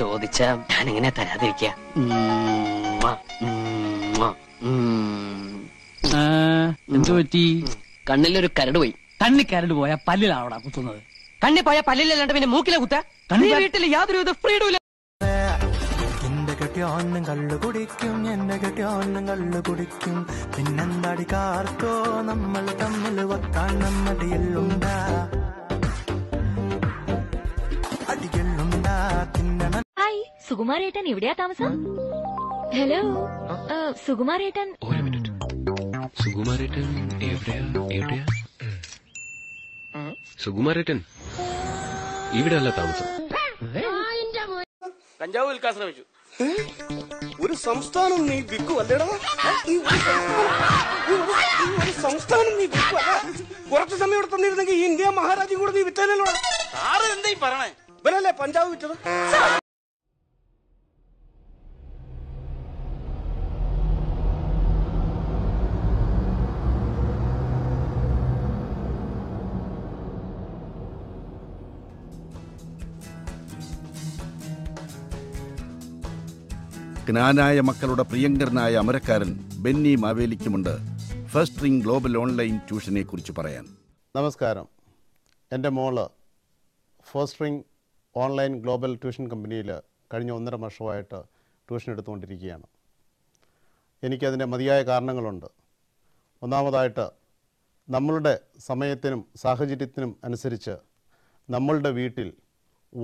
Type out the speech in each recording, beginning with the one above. ചോദിച്ച ഞാൻ എങ്ങനെ തരാതിരിക്കുക? എന്തു പറ്റി? കണ്ണിലൊരു കരട് പോയി. കണ്ണി കരട് പോയാൽ പല്ലിലാണോടാ കുത്തുന്നത്? കണ്ണി പോയാൽ പല്ലിലല്ലാണ്ട് പിന്നെ മൂക്കിലെ കുത്താ? വീട്ടിൽ യാതൊരുവിധ ഫ്രീഡം ഇല്ല. എന്റെ കെട്ടിയോന്നും കള്ളു കുടിക്കും, എന്റെ കെട്ടിയോന്നും കള്ളു കുടിക്കും. പിന്നെന്താടി കാർത്തോ നമ്മൾ തമ്മിൽ വക്കാൻ നമ്മടിയെല്ലുണ്ടാ അടിയെല്ലുണ്ടാ. സുകുമാരേട്ടൻ എവിടെയാ താമസം? ഹലോ സുകുമാരേട്ടൻ. ഒരു മിനിറ്റ്, സുകുമാരേട്ടൻ എവിടെയാ? സുകുമാരേട്ടൻ ഇവിടെ അല്ല താമസം. കഞ്ചാവ് വിൽക്കാൻ ശ്രമിച്ചു. ഒരു സംസ്ഥാനം നീ വിൽക്കുവല്ലേടാ? ഒരു സംസ്ഥാനം നീ വിൽക്കുവല്ല. കുറച്ചു സമയം ഇവിടെ തന്നിരുന്നെങ്കിൽ ഈ ഇന്ത്യ മഹാരാജ്യം കൂടെ നീ വിറ്റാനല്ലോ. ആറ് എന്തായി പറയണേ? ഇവനല്ലേ പഞ്ചാബ് വിറ്റത്? ജ്ഞാനായ മക്കളുടെ പ്രിയങ്കരനായ അമരക്കാരൻ ബെന്നി മാവേലിക്കുമുണ്ട് ഫസ്റ്റ് റിംഗ് ഗ്ലോബൽ ഓൺലൈൻ ട്യൂഷനെ കുറിച്ച് പറയാൻ. നമസ്കാരം. എൻ്റെ മോള് first ring online global tuition കമ്പനിയിൽ കഴിഞ്ഞ 1.5 വർഷമായിട്ട് ട്യൂഷൻ എടുത്തുകൊണ്ടിരിക്കുകയാണ്. എനിക്കതിൻ്റെ മതിയായ കാരണങ്ങളുണ്ട്. ഒന്നാമതായിട്ട് നമ്മളുടെ സമയത്തിനും സാഹചര്യത്തിനും അനുസരിച്ച് നമ്മളുടെ വീട്ടിൽ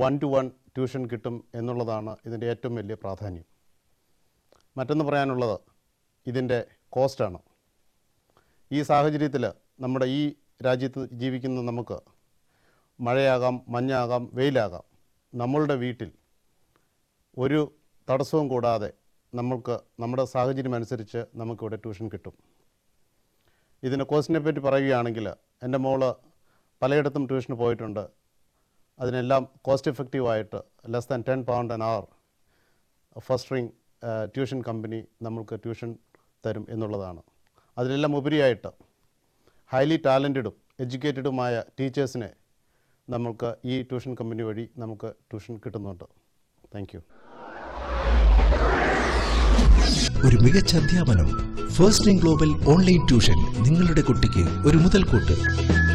1-to-1 ട്യൂഷൻ കിട്ടും എന്നുള്ളതാണ് ഇതിൻ്റെ ഏറ്റവും വലിയ പ്രാധാന്യം. മറ്റൊന്ന് പറയാനുള്ളത് ഇതിൻ്റെ കോസ്റ്റാണ്. ഈ സാഹചര്യത്തിൽ നമ്മുടെ ഈ രാജ്യത്ത് ജീവിക്കുന്ന നമുക്ക് മഴയാകാം, മഞ്ഞാകാം, വെയിലാകാം, നമ്മളുടെ വീട്ടിൽ ഒരു തടസ്സവും കൂടാതെ നമ്മൾക്ക് നമ്മുടെ സാഹചര്യമനുസരിച്ച് നമുക്കിവിടെ ട്യൂഷൻ കിട്ടും. ഇതിൻ്റെ കോസ്റ്റിനെ പറ്റി പറയുകയാണെങ്കിൽ എൻ്റെ മോള് പലയിടത്തും ട്യൂഷന് പോയിട്ടുണ്ട്. അതിനെല്ലാം കോസ്റ്റ് എഫക്റ്റീവായിട്ട് less than £10 an hour first ring tuition company നമ്മൾക്ക് ട്യൂഷൻ തരും എന്നുള്ളതാണ്. അതിലെല്ലാം ഉപരിയായിട്ട് ഹൈലി ടാലൻറ്റഡും എഡ്യൂക്കേറ്റഡുമായ ടീച്ചേഴ്സിനെ നമുക്ക് ഈ ട്യൂഷൻ കമ്പനി വഴി നമുക്ക് ട്യൂഷൻ കിട്ടുന്നുണ്ട്. Thank you. ഒരു മികച്ച അധ്യാപനം ഫസ്റ്റ് ഗ്ലോബൽ ഓൺലൈൻ ട്യൂഷൻ നിങ്ങളുടെ കുട്ടിക്ക് ഒരു മുതൽക്കൂട്ട്.